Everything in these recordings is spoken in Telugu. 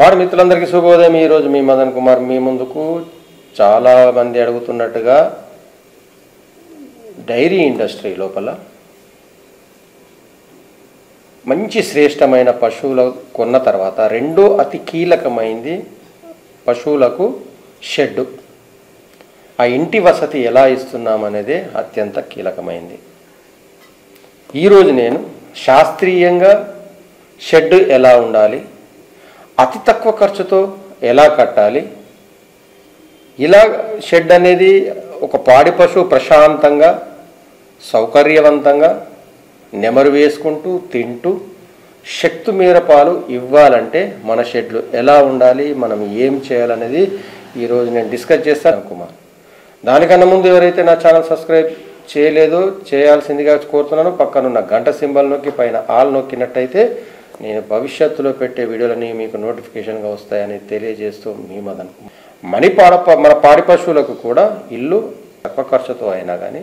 వారు మిత్రులందరికీ శుభోదయం. ఈ రోజు మీ మదన్ కుమార్ మీ ముందుకు చాలా మంది అడుగుతున్నట్టుగా డైరీ ఇండస్ట్రీ లోపల మంచి శ్రేష్టమైన పశువుల కొన్న తర్వాత రెండో అతి కీలకమైనది పశువులకు షెడ్. ఆ ఇంటి వసతి ఎలా ఇస్తున్నాం అనేది అత్యంత కీలకమైనది. ఈరోజు నేను శాస్త్రీయంగా షెడ్ ఎలా ఉండాలి, అతి తక్కువ ఖర్చుతో ఎలా కట్టాలి, ఇలా షెడ్ అనేది ఒక పాడి పశువు ప్రశాంతంగా సౌకర్యవంతంగా నెమరు వేసుకుంటూ తింటూ శక్తి మేర పాలు ఇవ్వాలంటే మన షెడ్లు ఎలా ఉండాలి, మనం ఏం చేయాలనేది ఈరోజు నేను డిస్కస్ చేస్తాను కుమార్. దానికన్నా ముందు ఎవరైతే నా ఛానల్ సబ్స్క్రైబ్ చేయలేదో చేయాల్సిందిగా కోరుతున్నాను. పక్కనున్న గంట సింబల్ నొక్కి పైన ఆల్ నొక్కినట్టయితే నేను భవిష్యత్తులో పెట్టే వీడియోలని మీకు నోటిఫికేషన్గా వస్తాయని తెలియజేస్తూ మీ మదన్. మన పాడి పశువులకు కూడా ఇల్లు తక్కువ ఖర్చుతో అయినా కానీ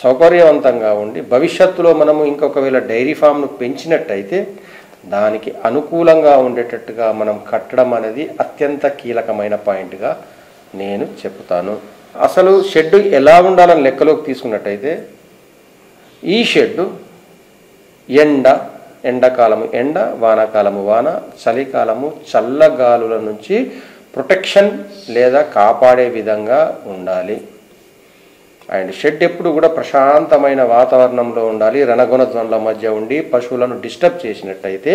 సౌకర్యవంతంగా ఉండి భవిష్యత్తులో మనము ఇంకొకవేళ డైరీ ఫామ్ను పెంచినట్టయితే దానికి అనుకూలంగా ఉండేటట్టుగా మనం కట్టడం అనేది అత్యంత కీలకమైన పాయింట్గా నేను చెప్తాను. అసలు షెడ్ ఎలా ఉండాలని లెక్కలోకి తీసుకున్నట్టయితే ఈ షెడ్ ఎండాకాలము ఎండ, వానాకాలము వాన, చలికాలము చల్లగాలుల నుంచి ప్రొటెక్షన్ లేదా కాపాడే విధంగా ఉండాలి. అండ్ షెడ్ ఎప్పుడు కూడా ప్రశాంతమైన వాతావరణంలో ఉండాలి. రణగుణధ్వనుల మధ్య ఉండి పశువులను డిస్టర్బ్ చేసినట్టయితే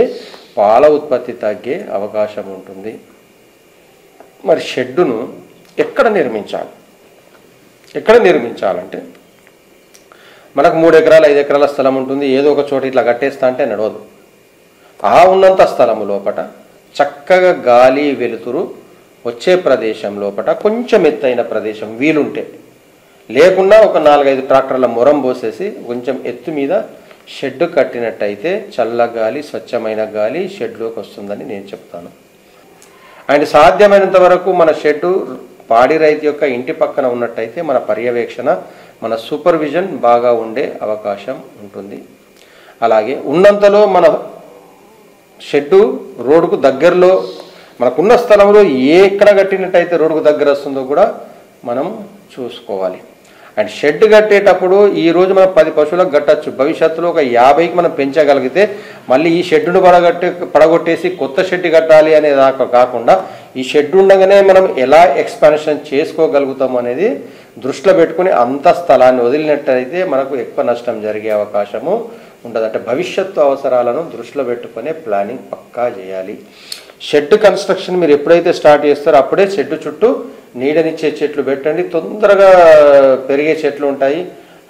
పాల ఉత్పత్తి తగ్గే అవకాశం ఉంటుంది. మరి షెడ్డును ఎక్కడ నిర్మించాలంటే మనకు 3 ఎకరాలు 5 ఎకరాల స్థలం ఉంటుంది. ఏదో ఒక చోట ఇట్లా కట్టేస్తా అంటే నడవదు. ఆ ఉన్నంత స్థలం లోపట చక్కగా గాలి వెలుతురు వచ్చే ప్రదేశం లోపట కొంచెం ఎత్తైన ప్రదేశం వీలుంటే, లేకుండా ఒక 4-5 ట్రాక్టర్ల మొరం పోసేసి కొంచెం ఎత్తు మీద షెడ్ కట్టినట్టయితే చల్లగాలి స్వచ్ఛమైన గాలి షెడ్లోకి వస్తుందని నేను చెప్తాను. అండ్ సాధ్యమైనంత వరకు మన షెడ్డు పాడి రైతు యొక్క ఇంటి పక్కన ఉన్నట్టయితే మన పర్యవేక్షణ మన సూపర్విజన్ బాగా ఉండే అవకాశం ఉంటుంది. అలాగే ఉన్నంతలో మన షెడ్డు రోడ్డుకు దగ్గరలో మనకున్న స్థలంలో ఎక్కడ కట్టినట్టయితే రోడ్డుకు దగ్గర వస్తుందో కూడా మనం చూసుకోవాలి. అండ్ షెడ్ కట్టేటప్పుడు ఈరోజు మనం 10 పశువులకు కట్టచ్చు, భవిష్యత్తులో ఒక 50కి మనం పెంచగలిగితే మళ్ళీ ఈ షెడ్డును పడగొట్టేసి కొత్త షెడ్ కట్టాలి అనే దాకా కాకుండా ఈ షెడ్ ఉండగానే మనం ఎలా ఎక్స్పాన్షన్ చేసుకోగలుగుతాం అనేది దృష్టిలో పెట్టుకుని అంత స్థలాన్ని వదిలినట్టయితే మనకు ఎక్కువ నష్టం జరిగే అవకాశము ఉండదు. అంటే భవిష్యత్తు అవసరాలను దృష్టిలో పెట్టుకునే ప్లానింగ్ పక్కా చేయాలి. షెడ్ కన్స్ట్రక్షన్ మీరు ఎప్పుడైతే స్టార్ట్ చేస్తారో అప్పుడే షెడ్ చుట్టూ నీడనిచ్చే చెట్లు పెట్టండి. తొందరగా పెరిగే చెట్లు ఉంటాయి.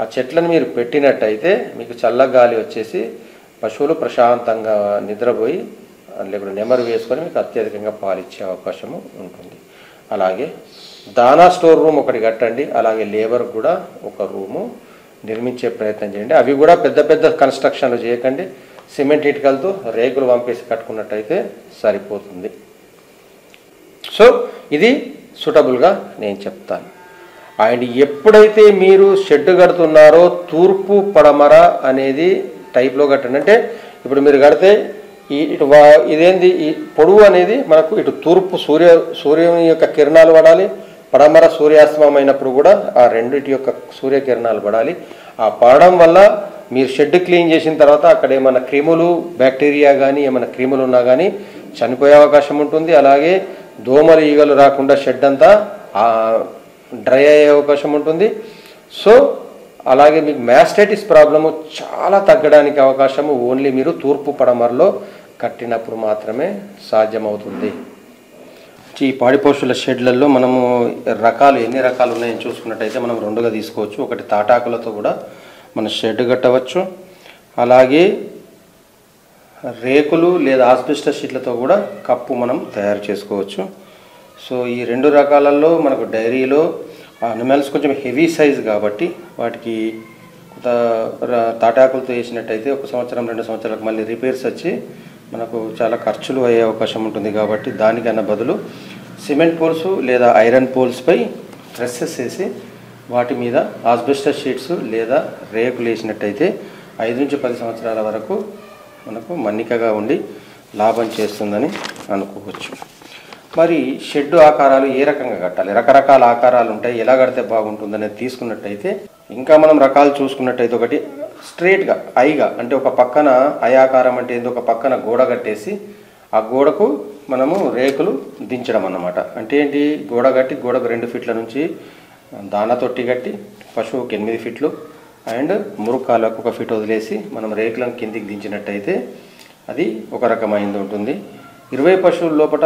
ఆ చెట్లను మీరు పెట్టినట్టయితే మీకు చల్లగాలి వచ్చేసి పశువులు ప్రశాంతంగా నిద్రపోయి లేకుండా నెమరు వేసుకొని మీకు అత్యధికంగా పాలిచ్చే అవకాశము ఉంటుంది. అలాగే దానా స్టోర్ రూమ్ ఒకటి కట్టండి. అలాగే లేబర్ కూడా ఒక రూము నిర్మించే ప్రయత్నం చేయండి. అవి కూడా పెద్ద పెద్ద కన్స్ట్రక్షన్లు చేయకండి. సిమెంట్ ఇటుకలతో రేకులు పంపేసి కట్టుకున్నట్టయితే సరిపోతుంది. సో ఇది సూటబుల్గా నేను చెప్తాను. అండ్ ఎప్పుడైతే మీరు షెడ్ కడుతున్నారో తూర్పు పడమర అనేది టైప్లో కట్టండి. అంటే ఇప్పుడు మీరు కడితే ఇదేంది ఈ పొడవు అనేది మనకు ఇటు తూర్పు సూర్యం యొక్క కిరణాలు పడాలి, పడమర సూర్యాస్తమయం అయినప్పుడు కూడా ఆ రెండిటి యొక్క సూర్యకిరణాలు పడాలి. ఆ పడడం వల్ల మీరు షెడ్ క్లీన్ చేసిన తర్వాత అక్కడ ఏమైనా క్రిములు బ్యాక్టీరియా కానీ ఏమైనా క్రిములు ఉన్నా కానీ చనిపోయే అవకాశం ఉంటుంది. అలాగే దోమలు ఈగలు రాకుండా షెడ్ అంతా డ్రై అయ్యే అవకాశం ఉంటుంది. సో అలాగే మీకు మ్యాస్టైటిస్ ప్రాబ్లము చాలా తగ్గడానికి అవకాశము ఓన్లీ మీరు తూర్పు పడమరలో కట్టినప్పుడు మాత్రమే సాధ్యమవుతుంది. ఈ పాడి పశువుల షెడ్లలో మనము రకాలు ఎన్ని రకాలు ఉన్నాయని చూసుకున్నట్టయితే మనం 2గా తీసుకోవచ్చు. ఒకటి తాటాకులతో కూడా మనం షెడ్ కట్టవచ్చు. అలాగే రేకులు లేదా ఆస్బెస్టస్ షీట్లతో కూడా కప్పు మనం తయారు చేసుకోవచ్చు. సో ఈ 2 రకాలలో మనకు డైరీలో అనిమల్స్ కొంచెం హెవీ సైజ్ కాబట్టి వాటికి తాటాకులతో వేసినట్టయితే 1 సంవత్సరం 2 సంవత్సరాలకు మళ్ళీ రిపేర్స్ వచ్చి మనకు చాలా ఖర్చులు అయ్యే అవకాశం ఉంటుంది. కాబట్టి దానికన్నా బదులు సిమెంట్ పోల్స్ లేదా ఐరన్ పోల్స్పై ట్రెస్సెస్ వేసి వాటి మీద ఆస్బెస్టస్ షీట్స్ లేదా రేకులు వేసినట్టయితే 5 నుంచి 10 సంవత్సరాల వరకు మనకు మన్నికగా ఉండి లాభం చేస్తుందని అనుకోవచ్చు. మరి షెడ్ ఆకారాలు ఏ రకంగా కట్టాలి, రకరకాల ఆకారాలు ఉంటాయి, ఎలా కడితే బాగుంటుందనే తీసుకున్నట్లయితే ఇంకా మనం రకాలు చూసుకున్నట్లయితే ఒకటి స్ట్రెయిట్ గా ఐగా అంటే ఒక పక్కన ఐ ఆకారం అంటే ఏందో ఒక పక్కన గోడ కట్టేసి ఆ గోడకు మనము రేకులు దించడం అన్నమాట. అంటే ఏంటి, గోడ కట్టి గోడకు 2 ఫీట్ల నుంచి దానా తొట్టి కట్టి పశువుకి 8 ఫీట్లు అండ్ మురుక్కాలకు 1 ఫీట్ వదిలేసి మనం రేకులను కిందికి దించినట్టయితే అది ఒక రకమైనది ఉంటుంది. 20 పశువుల లోపల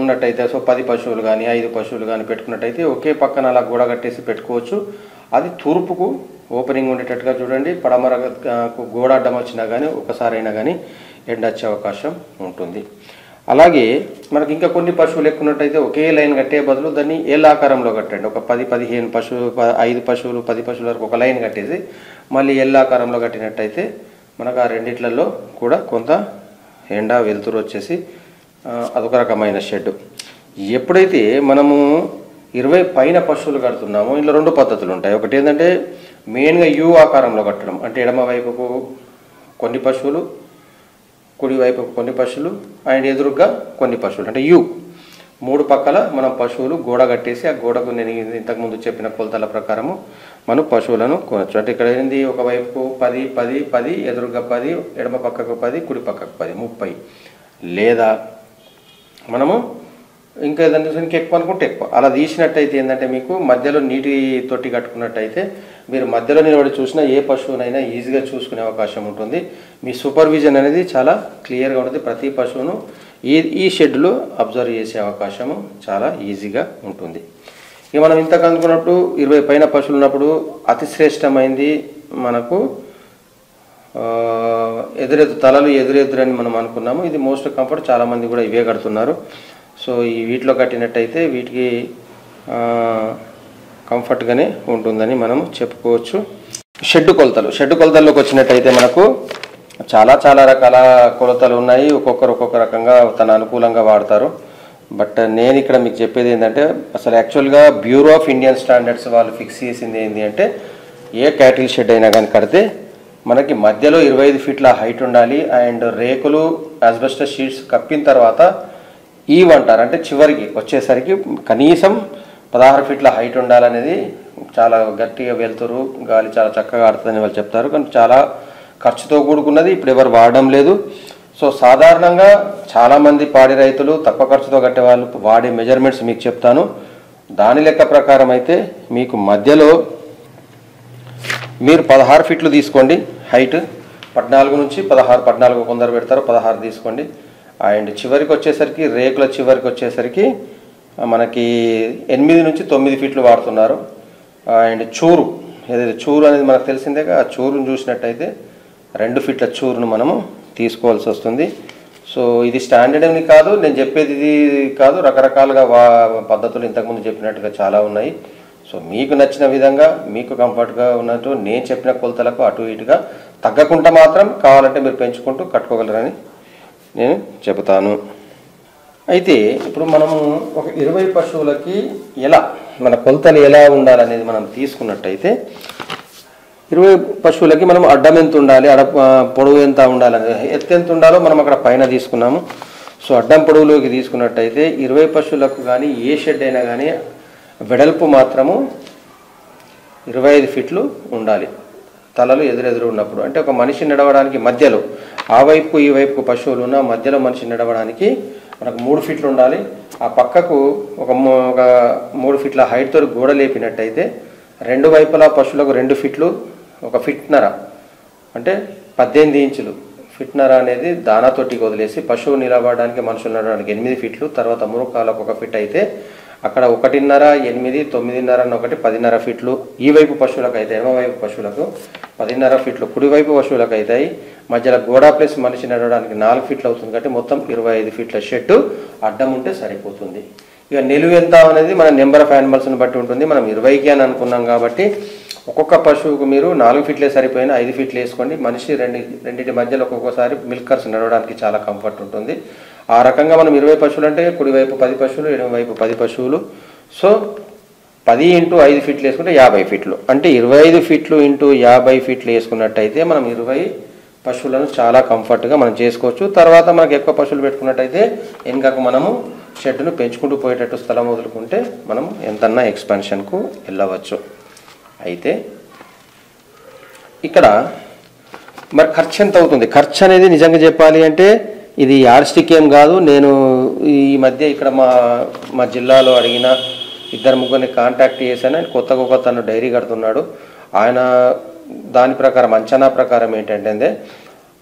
ఉన్నట్టయితే, సో 10 పశువులు కానీ 5 పశువులు కానీ పెట్టుకున్నట్టయితే ఒకే పక్కన అలా గోడ కట్టేసి పెట్టుకోవచ్చు. అది తూర్పుకు ఓపెనింగ్ ఉండేటట్టుగా చూడండి, పడమరకు గోడ అడ్డం వచ్చినా కానీ ఒకసారి అయినా కానీ ఎండ వచ్చే అవకాశం ఉంటుంది. అలాగే మనకి ఇంకా కొన్ని పశువులు ఎక్కున్నట్టయితే ఒకే లైన్ కట్టే బదులు దాన్ని ఏళ్ళ ఆకారంలో కట్టండి. ఒక 10, 15 పశువులు, 5 పశువులు, 10 పశువుల వరకు ఒక లైన్ కట్టేసి మళ్ళీ ఏళ్ళ ఆకారంలో కట్టినట్టయితే మనకు ఆ రెండిట్లలో కూడా కొంత ఎండ వెలుతురు వచ్చేసి అదొక రకమైన షెడ్. ఎప్పుడైతే మనము 20 పైన పశువులు కడుతున్నామో ఇందులో 2 పద్ధతులు ఉంటాయి. ఒకటి ఏంటంటే మెయిన్గా యూ ఆకారంలో కట్టడం, అంటే ఎడమ వైపుకు కొన్ని పశువులు, కుడివైపుకు కొన్ని పశువులు అండ్ ఎదురుగా కొన్ని పశువులు, అంటే యూ 3 పక్కల మనం పశువులు గోడ కట్టేసి ఆ గోడకు నేను ఇంతకుముందు చెప్పిన కొలతల ప్రకారము మనం పశువులను కొనవచ్చు. అంటే ఇక్కడ ఏంది, ఒకవైపుకు 10, 10, 10, ఎదురుగా 10, ఎడమ పక్కకు 10, కుడి పక్కకు 10, 30. లేదా మనము ఇంకా ఏదైనా ఎక్కువ అనుకుంటే ఎక్కువ అలా తీసినట్టయితే ఏంటంటే మీకు మధ్యలో నీటి తొట్టి కట్టుకున్నట్టయితే మీరు మధ్యలో నిలబడి చూసినా ఏ పశువునైనా ఈజీగా చూసుకునే అవకాశం ఉంటుంది. మీ సూపర్విజన్ అనేది చాలా క్లియర్గా ఉంటుంది. ప్రతి పశువును ఈ షెడ్లో అబ్జర్వ్ చేసే అవకాశము చాలా ఈజీగా ఉంటుంది. ఇక మనం ఇంతకు అనుకున్నప్పుడు 20 పైన పశువులు ఉన్నప్పుడు అతి శ్రేష్టమైంది మనకు ఎదురెదురని మనం అనుకున్నాము. ఇది మోస్ట్ కంఫర్ట్, చాలామంది కూడా ఇవే కడుతున్నారు. సో ఈ వీటిలో కట్టినట్టయితే వీటికి కంఫర్ట్గానే ఉంటుందని మనం చెప్పుకోవచ్చు. షెడ్ కొలతల్లోకి వచ్చినట్టయితే మనకు చాలా చాలా రకాల కొలతలు ఉన్నాయి. ఒక్కొక్కరు ఒక్కొక్క రకంగా తన అనుకూలంగా వాడతారు. బట్ నేను ఇక్కడ మీకు చెప్పేది ఏంటంటే అసలు యాక్చువల్గా బ్యూరో ఆఫ్ ఇండియన్ స్టాండర్డ్స్ వాళ్ళు ఫిక్స్ చేసింది ఏంటి అంటే ఏ క్యాటిల్ షెడ్ అయినా కానీ కడితే మనకి మధ్యలో 25 ఫీట్ల హైట్ ఉండాలి అండ్ రేకులు ఆస్బెస్టాస్ షీట్స్ కప్పిన తర్వాత ఈవ్ అంటారు, అంటే చివరికి వచ్చేసరికి కనీసం 16 ఫీట్ల హైట్ ఉండాలనేది చాలా గట్టిగా వెళ్తారు, గాలి చాలా చక్కగా ఆడుతుందని వాళ్ళు చెప్తారు. కానీ చాలా ఖర్చుతో కూడుకున్నది, ఇప్పుడు ఎవరు వాడడం లేదు. సో సాధారణంగా చాలామంది పాడి రైతులు తక్కువ ఖర్చుతో కట్టే వాళ్ళు వాడే మెజర్మెంట్స్ మీకు చెప్తాను. దాని లెక్క ప్రకారం అయితే మీకు మధ్యలో మీరు 16 ఫీట్లు తీసుకోండి హైట్, 14 నుంచి 16 కొందరు పెడతారు, 16 తీసుకోండి. అండ్ చివరికి వచ్చేసరికి రేకుల చివరికి వచ్చేసరికి మనకి 8 నుంచి 9 ఫీట్లు వాడుతున్నారు. అండ్ చూరు, ఏదైతే చూరు అనేది మనకు తెలిసిందేగా, ఆ చూరును చూసినట్టయితే 2 ఫీట్ల చూరును మనము తీసుకోవాల్సి వస్తుంది. సో ఇది స్టాండర్డ్ అని కాదు, నేను చెప్పేది ఇది కాదు, రకరకాలుగా పద్ధతులు ఇంతకుముందు చెప్పినట్టుగా చాలా ఉన్నాయి. సో మీకు నచ్చిన విధంగా మీకు కంఫర్ట్గా ఉన్నట్టు నేను చెప్పిన కొలతలకు అటు ఇటుగా తగ్గకుండా మాత్రం కావాలంటే మీరు పెంచుకుంటూ కట్టుకోగలరని నేను చెబుతాను. అయితే ఇప్పుడు మనము ఒక 20 పశువులకి ఎలా మన కొలతలు ఎలా ఉండాలనేది మనం తీసుకున్నట్టయితే 20 పశువులకి మనం అడ్డం ఎంత ఉండాలి, పొడవు ఎంత ఉండాలనేది, ఎత్తు ఎంత ఉండాలో మనం అక్కడ పైన తీసుకున్నాము. సో అడ్డం పొడవులోకి తీసుకున్నట్టయితే 20 పశువులకు కానీ ఏ షెడ్ అయినా కానీ వెడల్పు మాత్రము 25 ఫీట్లు ఉండాలి. తలలు ఎదురెదురు ఉన్నప్పుడు, అంటే ఒక మనిషి నడవడానికి మధ్యలో ఆ వైపుకు ఈ వైపుకు పశువులు ఉన్న మధ్యలో మనిషి నడవడానికి మనకు 3 ఫీట్లు ఉండాలి. ఆ పక్కకు ఒక 3 ఫీట్ల హైట్తో గోడ లేపినట్టయితే 2 వైపులా పశువులకు 2 ఫీట్లు, 1.5 ఫీట్నర అంటే 18 ఇంచులు. ఫీట్నర అనేది దానా తొట్టికి వదిలేసి పశువు నిలబడడానికి మనుషులు నడవడానికి 8 ఫీట్లు, తర్వాత మురుకాలకు 1 ఫీట్ అయితే అక్కడ 1.5, 8, 9.5 అని ఒకటి 10.5 ఫీట్లు ఈ వైపు పశువులకు అయితే, ఎడమవైపు పశువులకు 10.5 ఫీట్లు, కుడివైపు పశువులకు అవుతాయి. మధ్యలో గోడ ప్లేస్ మనిషి నడవడానికి 4 ఫీట్లు అవుతుంది. కాబట్టి మొత్తం 25 ఫీట్ల షెడ్ అడ్డం ఉంటే సరిపోతుంది. ఇక నిలువ ఎంత అనేది మన నెంబర్ ఆఫ్ యానిమల్స్ని బట్టి ఉంటుంది. మనం 20కి అని అనుకున్నాం కాబట్టి ఒక్కొక్క పశువుకు మీరు 4 ఫీట్లే సరిపోయినా 5 ఫీట్లు వేసుకోండి. మనిషి రెండింటి మధ్యలో ఒక్కొక్కసారి మిల్కర్స్ నడవడానికి చాలా కంఫర్ట్ ఉంటుంది. ఆ రకంగా మనం 20 పశువులు అంటే కుడివైపు 10 పశువులు, ఎడమవైపు 10 పశువులు. సో 10 x 5 ఫీట్లు వేసుకుంటే 50 ఫీట్లు, అంటే 25 ఫీట్లు ఇంటూ 50 ఫీట్లు వేసుకున్నట్టయితే మనం 20 పశువులను చాలా కంఫర్ట్గా మనం చేసుకోవచ్చు. తర్వాత మనకు ఎక్కువ పశువులు పెట్టుకున్నట్టయితే వెనుకకు మనము షెడ్ను పెంచుకుంటూ పోయేటట్టు స్థలం వదులుకుంటే మనం ఎంతన్నా ఎక్స్పాన్షన్కు వెళ్ళవచ్చు. అయితే ఇక్కడ మరి ఖర్చు ఎంత అవుతుంది? ఖర్చు అనేది నిజంగా చెప్పాలి అంటే ఇది యార్స్టిక్ ఏం కాదు. నేను ఈ మధ్య ఇక్కడ మా జిల్లాలో అడిగిన ఇద్దరు ముగ్గురిని కాంటాక్ట్ చేశాను. ఆయన కొత్తగా ఒక తను డైరీ కడుతున్నాడు. ఆయన దాని ప్రకారం అంచనా ప్రకారం ఏంటంటే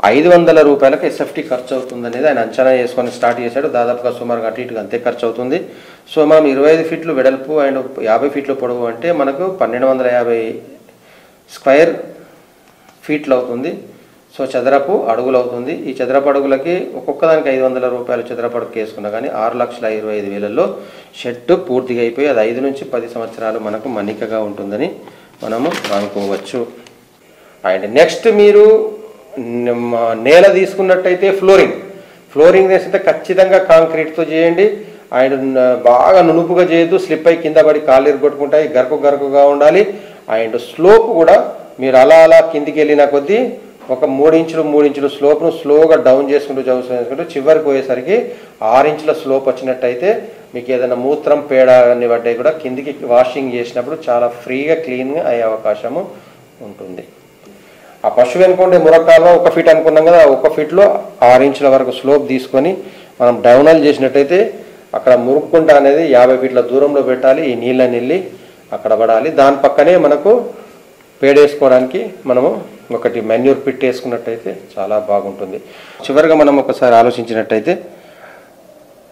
500 రూపాయలకు ఎస్ఎఫ్టీ ఖర్చు అవుతుంది అనేది ఆయన అంచనా చేసుకొని స్టార్ట్ చేశాడు. దాదాపుగా సుమారుగా అటు ఇటుగా అంతే ఖర్చు అవుతుంది. సో మనం 25 ఫీట్లు వెడల్పు అండ్ 50 ఫీట్లు పొడవు అంటే మనకు 1250 స్క్వేర్ ఫీట్లు అవుతుంది. సో చదరపు అడుగులు అవుతుంది. ఈ చదరపు అడుగులకి ఒక్కొక్కదానికి 500 రూపాయలు చదరపడుకు వేసుకున్నా కానీ 6,25,000లో షెడ్ పూర్తిగా అయిపోయి అది 5 నుంచి 10 సంవత్సరాలు మనకు మన్నికగా ఉంటుందని మనము అనుకోవచ్చు. అండ్ నెక్స్ట్ మీరు నేల తీసుకున్నట్టయితే ఫ్లోరింగ్ చేస్తే ఖచ్చితంగా కాంక్రీట్తో చేయండి. అండ్ బాగా నునుపుగా చేయొద్దు, స్లిప్ అయి కింద పడి కాళ్ళు ఎరగొట్టుకుంటాయి. గరుకుగా ఉండాలి. అండ్ స్లోప్ కూడా మీరు అలా కిందికి వెళ్ళిన కొద్దీ ఒక 3 ఇంచులు 3 ఇంచులు స్లోప్ను స్లోగా డౌన్ చేసుకుంటూ చివరికి పోయేసరికి 6 ఇంచుల స్లోప్ వచ్చినట్టయితే మీకు ఏదైనా మూత్రం పేడ అన్ని పడ్డాయి కూడా కిందికి వాషింగ్ చేసినప్పుడు చాలా ఫ్రీగా క్లీన్గా అయ్యే అవకాశము ఉంటుంది. ఆ పశువు అనుకోండి మురకాలువ 1 ఫీట్ అనుకున్నాం కదా, 1 ఫీట్లో 6 ఇంచుల వరకు స్లోప్ తీసుకొని మనం డౌనల్ చేసినట్టయితే అక్కడ మురుక్కుంట అనేది 50 ఫీట్ల దూరంలో పెట్టాలి. ఈ నీళ్ళని వెళ్ళి అక్కడ పడాలి. దాని పక్కనే మనకు పేడేసుకోవడానికి మనము ఒకటి మెన్యూర్ పిట్ వేసుకున్నట్టయితే చాలా బాగుంటుంది. చివరిగా మనం ఒకసారి ఆలోచించినట్టయితే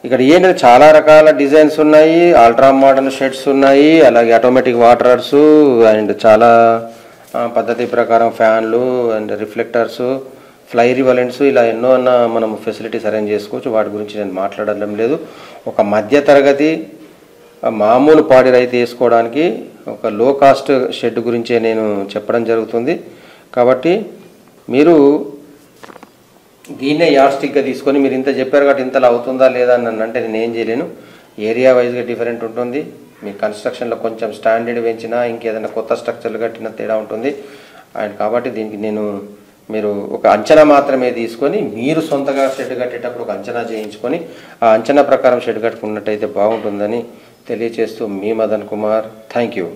ఇక్కడ ఏంటంటే చాలా రకాల డిజైన్స్ ఉన్నాయి. అల్ట్రా మోడర్న్ షెడ్స్ ఉన్నాయి, అలాగే ఆటోమేటిక్ వాటర్స్ అండ్ చాలా పద్ధతి ప్రకారం ఫ్యాన్లు అండ్ రిఫ్లెక్టర్స్, ఫ్లై రివలెంట్స్ ఇలా ఎన్నో అన్న మనం ఫెసిలిటీస్ అరేంజ్ చేసుకోవచ్చు. వాటి గురించి నేను మాట్లాడడం లేదు. ఒక మధ్యతరగతి మామూలు పాడి రైతు వేసుకోవడానికి ఒక లో కాస్ట్ షెడ్ గురించే నేను చెప్పడం జరుగుతుంది. కాబట్టి మీరు దీన్నే యార్స్టిక్గా తీసుకొని మీరు ఇంత చెప్పారు కాబట్టి ఇంతలా అవుతుందా లేదా అని అంటే నేను ఏం చేయలేను. ఏరియా వైజ్గా డిఫరెంట్ ఉంటుంది. మీ కన్స్ట్రక్షన్లో కొంచెం స్టాండర్డ్ పెంచినా ఇంకేదైనా కొత్త స్ట్రక్చర్లు కట్టినా తేడా ఉంటుంది. అండ్ కాబట్టి దీనికి మీరు ఒక అంచనా మాత్రమే తీసుకొని మీరు సొంతగా షెడ్ కట్టేటప్పుడు ఒక అంచనా చేయించుకొని ఆ అంచనా ప్రకారం షెడ్ కట్టుకున్నట్టయితే బాగుంటుందని తెలియజేస్తూ మీ మదన్ కుమార్. Thank you.